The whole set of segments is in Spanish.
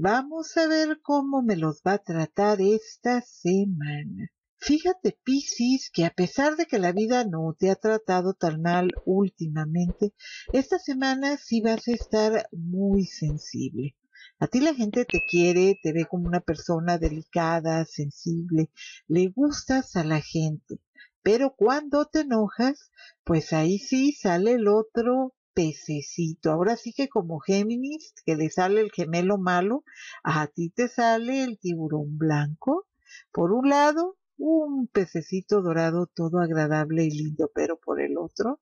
Vamos a ver cómo me los va a tratar esta semana. Fíjate, Piscis, que a pesar de que la vida no te ha tratado tan mal últimamente, esta semana sí vas a estar muy sensible. A ti la gente te quiere, te ve como una persona delicada, sensible, le gustas a la gente. Pero cuando te enojas, pues ahí sí sale el otro pececito. Ahora sí que como Géminis, que le sale el gemelo malo, a ti te sale el tiburón blanco. Por un lado, un pececito dorado todo agradable y lindo, pero por el otro,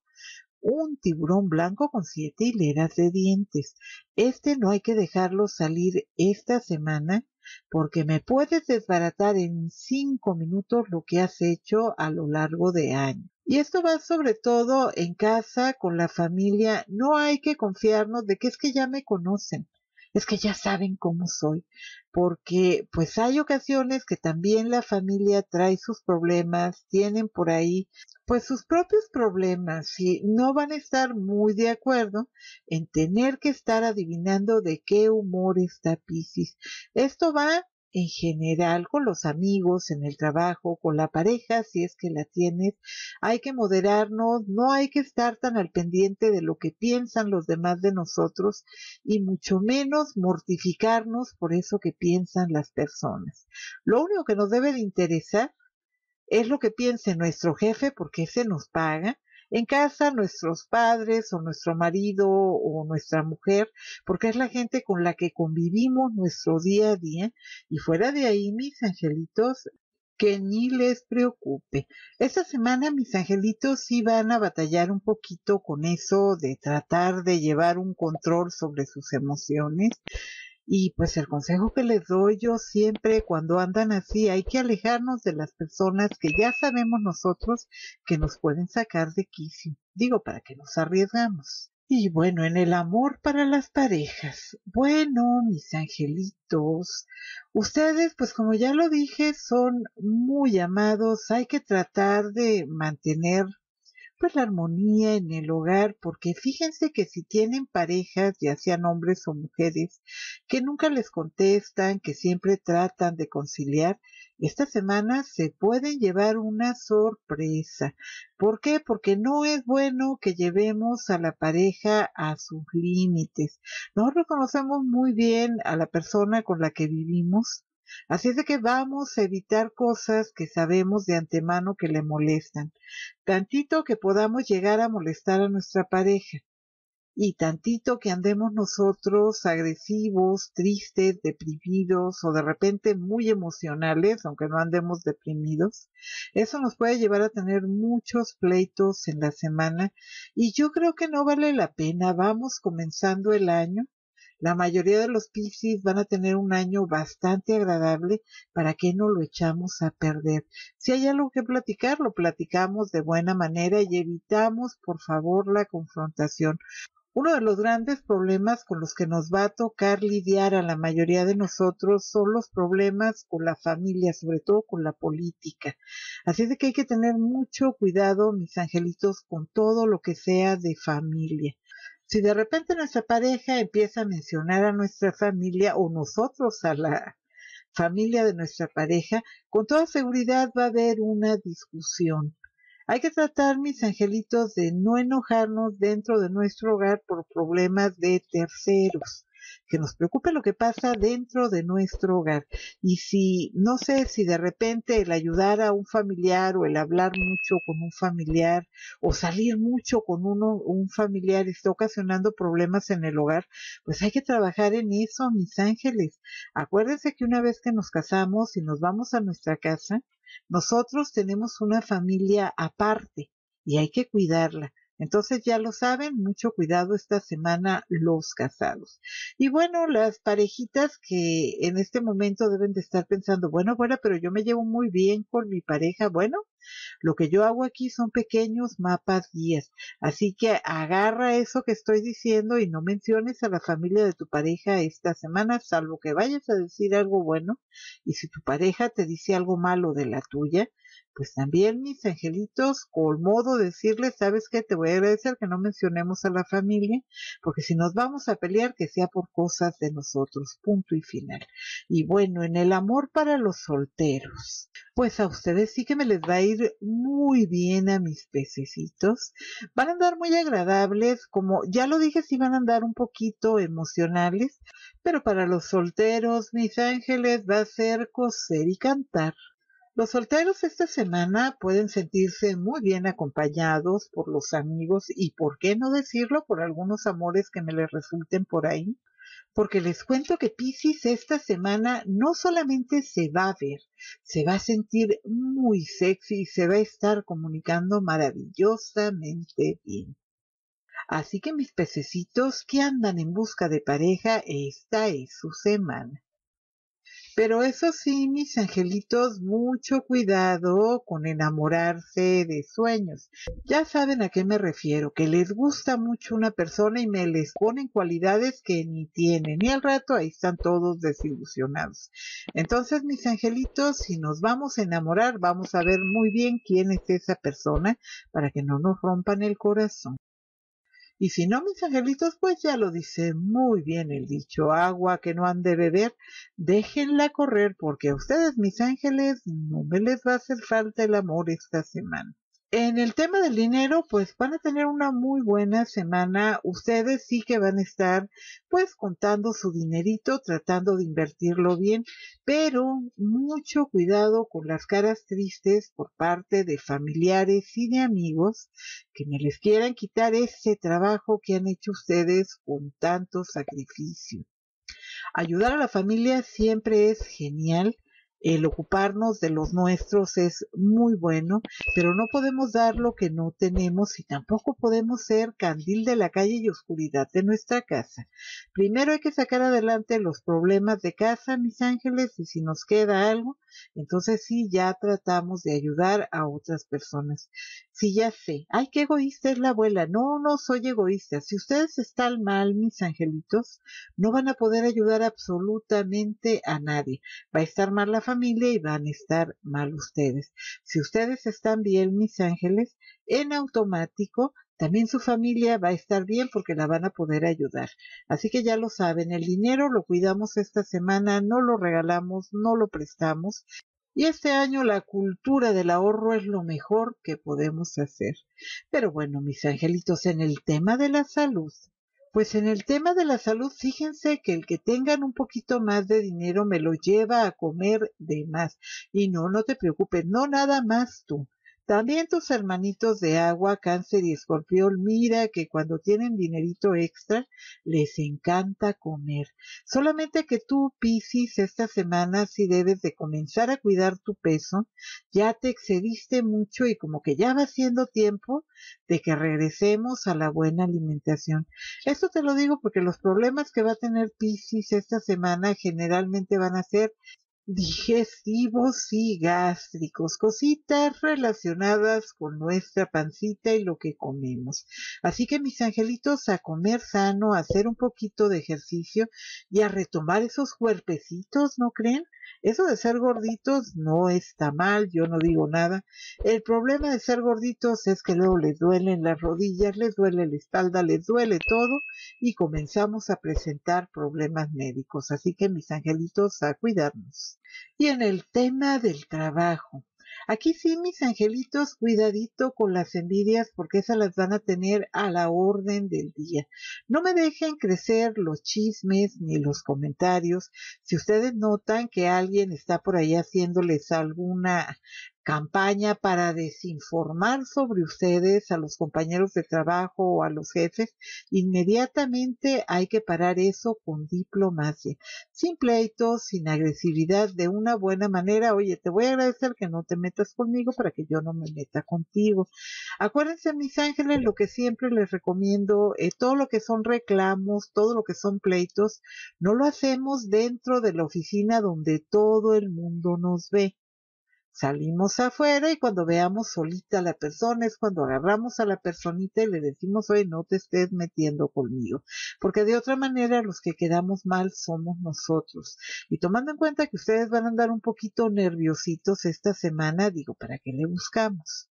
un tiburón blanco con 7 hileras de dientes. Este no hay que dejarlo salir esta semana, porque me puedes desbaratar en 5 minutos lo que has hecho a lo largo de años. Y esto va sobre todo en casa, con la familia. No hay que confiarnos de que es que ya me conocen, es que ya saben cómo soy, porque pues hay ocasiones que también la familia trae sus problemas, tienen por ahí pues sus propios problemas y no van a estar muy de acuerdo en tener que estar adivinando de qué humor está Piscis. Esto va en general con los amigos, en el trabajo, con la pareja, si es que la tienes. Hay que moderarnos, no hay que estar tan al pendiente de lo que piensan los demás de nosotros y mucho menos mortificarnos por eso que piensan las personas. Lo único que nos debe de interesar es lo que piense nuestro jefe, porque ese nos paga. En casa, nuestros padres o nuestro marido o nuestra mujer, porque es la gente con la que convivimos nuestro día a día. Y fuera de ahí, mis angelitos, que ni les preocupe. Esta semana, mis angelitos sí van a batallar un poquito con eso de tratar de llevar un control sobre sus emociones. Y pues el consejo que les doy yo siempre cuando andan así, hay que alejarnos de las personas que ya sabemos nosotros que nos pueden sacar de quicio. Digo, para que nos arriesgamos. Y bueno, en el amor para las parejas. Bueno, mis angelitos, ustedes, pues como ya lo dije, son muy amados. Hay que tratar de mantener pues la armonía en el hogar, porque fíjense que si tienen parejas, ya sean hombres o mujeres, que nunca les contestan, que siempre tratan de conciliar, esta semana se pueden llevar una sorpresa. ¿Por qué? Porque no es bueno que llevemos a la pareja a sus límites. Nosotros conocemos muy bien a la persona con la que vivimos, así es de que vamos a evitar cosas que sabemos de antemano que le molestan. Tantito que podamos llegar a molestar a nuestra pareja y tantito que andemos nosotros agresivos, tristes, deprimidos o de repente muy emocionales, aunque no andemos deprimidos, eso nos puede llevar a tener muchos pleitos en la semana y yo creo que no vale la pena. Vamos comenzando el año. La mayoría de los Piscis van a tener un año bastante agradable, para que no lo echamos a perder. Si hay algo que platicar, lo platicamos de buena manera y evitamos, por favor, la confrontación. Uno de los grandes problemas con los que nos va a tocar lidiar a la mayoría de nosotros son los problemas con la familia, sobre todo con la política. Así es de que hay que tener mucho cuidado, mis angelitos, con todo lo que sea de familia. Si de repente nuestra pareja empieza a mencionar a nuestra familia o nosotros a la familia de nuestra pareja, con toda seguridad va a haber una discusión. Hay que tratar, mis angelitos, de no enojarnos dentro de nuestro hogar por problemas de terceros. Que nos preocupe lo que pasa dentro de nuestro hogar. Y si, no sé, si de repente el ayudar a un familiar o el hablar mucho con un familiar o salir mucho con un familiar está ocasionando problemas en el hogar, pues hay que trabajar en eso, mis ángeles. Acuérdense que una vez que nos casamos y nos vamos a nuestra casa, nosotros tenemos una familia aparte y hay que cuidarla. Entonces ya lo saben, mucho cuidado esta semana los casados. Y bueno, las parejitas que en este momento deben de estar pensando, bueno, pero yo me llevo muy bien con mi pareja. Bueno, lo que yo hago aquí son pequeños mapas guías. Así que agarra eso que estoy diciendo y no menciones a la familia de tu pareja esta semana, salvo que vayas a decir algo bueno. Y si tu pareja te dice algo malo de la tuya, pues también mis angelitos, con modo de decirles, ¿sabes qué? Te voy a agradecer que no mencionemos a la familia, porque si nos vamos a pelear, que sea por cosas de nosotros, punto y final. Y bueno, en el amor para los solteros, pues a ustedes sí que me les va a ir muy bien, a mis pececitos. Van a andar muy agradables, como ya lo dije, sí van a andar un poquito emocionales, pero para los solteros, mis ángeles, va a ser coser y cantar. Los solteros esta semana pueden sentirse muy bien acompañados por los amigos y, ¿por qué no decirlo?, por algunos amores que me les resulten por ahí. Porque les cuento que Piscis esta semana no solamente se va a ver, se va a sentir muy sexy y se va a estar comunicando maravillosamente bien. Así que mis pececitos que andan en busca de pareja, esta es su semana. Pero eso sí, mis angelitos, mucho cuidado con enamorarse de sueños. Ya saben a qué me refiero, que les gusta mucho una persona y me les ponen cualidades que ni tienen. Y al rato ahí están todos desilusionados. Entonces, mis angelitos, si nos vamos a enamorar, vamos a ver muy bien quién es esa persona para que no nos rompan el corazón. Y si no, mis angelitos, pues ya lo dice muy bien el dicho, agua que no han de beber, déjenla correr, porque a ustedes, mis ángeles, no me les va a hacer falta el amor esta semana. En el tema del dinero, pues van a tener una muy buena semana. Ustedes sí que van a estar, pues, contando su dinerito, tratando de invertirlo bien, pero mucho cuidado con las caras tristes por parte de familiares y de amigos que me les quieran quitar ese trabajo que han hecho ustedes con tanto sacrificio. Ayudar a la familia siempre es genial. El ocuparnos de los nuestros es muy bueno, pero no podemos dar lo que no tenemos y tampoco podemos ser candil de la calle y oscuridad de nuestra casa. Primero hay que sacar adelante los problemas de casa, mis ángeles, y si nos queda algo, entonces sí, ya tratamos de ayudar a otras personas. Sí, ya sé. Ay, qué egoísta es la abuela. No, no soy egoísta. Si ustedes están mal, mis angelitos, no van a poder ayudar absolutamente a nadie. Va a estar mal la familia y van a estar mal ustedes. Si ustedes están bien, mis ángeles, en automático también su familia va a estar bien porque la van a poder ayudar. Así que ya lo saben, el dinero lo cuidamos esta semana, no lo regalamos, no lo prestamos. Y este año la cultura del ahorro es lo mejor que podemos hacer. Pero bueno, mis angelitos, en el tema de la salud. Pues en el tema de la salud, fíjense que el que tengan un poquito más de dinero me lo lleva a comer de más. Y no, no te preocupes, no nada más tú. También tus hermanitos de agua, cáncer y escorpión, mira que cuando tienen dinerito extra, les encanta comer. Solamente que tú, Piscis, esta semana sí debes de comenzar a cuidar tu peso. Ya te excediste mucho y como que ya va siendo tiempo de que regresemos a la buena alimentación. Esto te lo digo porque los problemas que va a tener Piscis esta semana generalmente van a ser digestivos y gástricos, cositas relacionadas con nuestra pancita y lo que comemos. Así que, mis angelitos, a comer sano, a hacer un poquito de ejercicio y a retomar esos cuerpecitos, ¿no creen? Eso de ser gorditos no está mal, yo no digo nada. El problema de ser gorditos es que luego les duelen las rodillas, les duele la espalda, les duele todo y comenzamos a presentar problemas médicos. Así que, mis angelitos, a cuidarnos. Y en el tema del trabajo. Aquí sí, mis angelitos, cuidadito con las envidias porque esas las van a tener a la orden del día. No me dejen crecer los chismes ni los comentarios. Si ustedes notan que alguien está por ahí haciéndoles alguna campaña para desinformar sobre ustedes a los compañeros de trabajo o a los jefes, inmediatamente hay que parar eso con diplomacia, sin pleitos, sin agresividad, de una buena manera. Oye, te voy a agradecer que no te metas conmigo para que yo no me meta contigo. Acuérdense, mis ángeles, lo que siempre les recomiendo, todo lo que son reclamos, todo lo que son pleitos, no lo hacemos dentro de la oficina donde todo el mundo nos ve. Salimos afuera y cuando veamos solita a la persona es cuando agarramos a la personita y le decimos, oye, no te estés metiendo conmigo, porque de otra manera los que quedamos mal somos nosotros. Y tomando en cuenta que ustedes van a andar un poquito nerviositos esta semana, digo, ¿para qué le buscamos?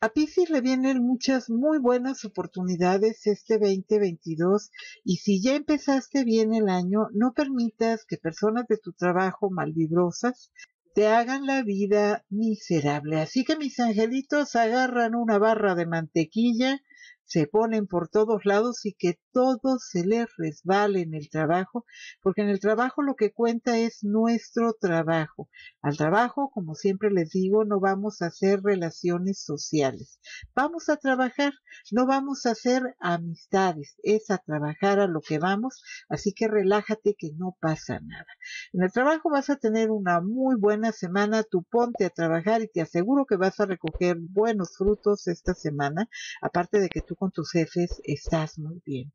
A Piscis le vienen muchas muy buenas oportunidades este 2022 y si ya empezaste bien el año, no permitas que personas de tu trabajo malvibrosas te hagan la vida miserable. Así que mis angelitos agarran una barra de mantequilla, se ponen por todos lados y que todo se les resbale en el trabajo, porque en el trabajo lo que cuenta es nuestro trabajo. Al trabajo, como siempre les digo, no vamos a hacer relaciones sociales. Vamos a trabajar, no vamos a hacer amistades, es a trabajar a lo que vamos, así que relájate que no pasa nada. En el trabajo vas a tener una muy buena semana, tú ponte a trabajar y te aseguro que vas a recoger buenos frutos esta semana, aparte de que tú con tus jefes estás muy bien.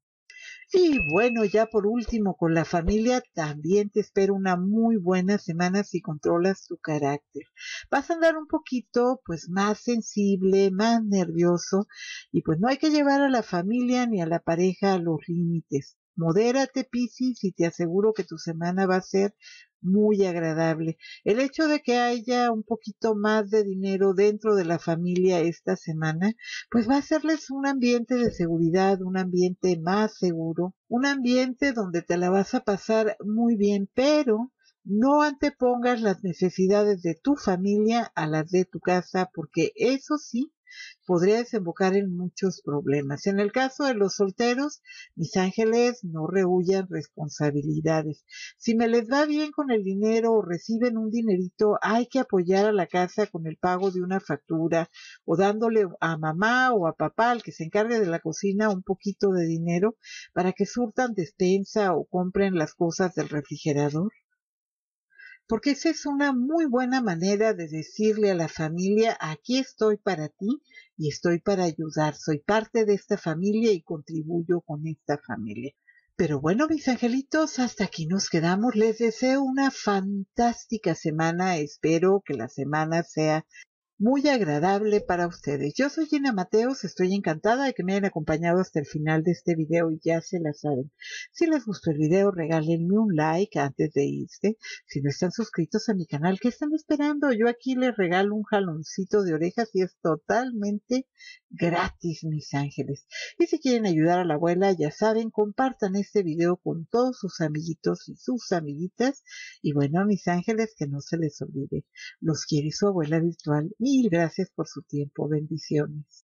Y bueno, ya por último, con la familia también te espera una muy buena semana si controlas tu carácter. Vas a andar un poquito pues más sensible, más nervioso y pues no hay que llevar a la familia ni a la pareja a los límites. Modérate, Piscis, y te aseguro que tu semana va a ser muy agradable. El hecho de que haya un poquito más de dinero dentro de la familia esta semana, pues va a hacerles un ambiente de seguridad, un ambiente más seguro, un ambiente donde te la vas a pasar muy bien, pero no antepongas las necesidades de tu familia a las de tu casa, porque eso sí podría desembocar en muchos problemas. En el caso de los solteros, mis ángeles, no rehuyan responsabilidades. Si me les va bien con el dinero o reciben un dinerito, hay que apoyar a la casa con el pago de una factura o dándole a mamá o a papá, al que se encargue de la cocina, un poquito de dinero para que surtan despensa o compren las cosas del refrigerador. Porque esa es una muy buena manera de decirle a la familia, aquí estoy para ti y estoy para ayudar, soy parte de esta familia y contribuyo con esta familia. Pero bueno, mis angelitos, hasta aquí nos quedamos. Les deseo una fantástica semana, espero que la semana sea muy agradable para ustedes. Yo soy Gina Mateos, estoy encantada de que me hayan acompañado hasta el final de este video y ya se la saben. Si les gustó el video, regálenme un like antes de irse. Si no están suscritos a mi canal, ¿qué están esperando? Yo aquí les regalo un jaloncito de orejas y es totalmente gratis, mis ángeles. Y si quieren ayudar a la abuela, ya saben, compartan este video con todos sus amiguitos y sus amiguitas. Y bueno, mis ángeles, que no se les olvide. Los quiere su abuela virtual. Mil gracias por su tiempo. Bendiciones.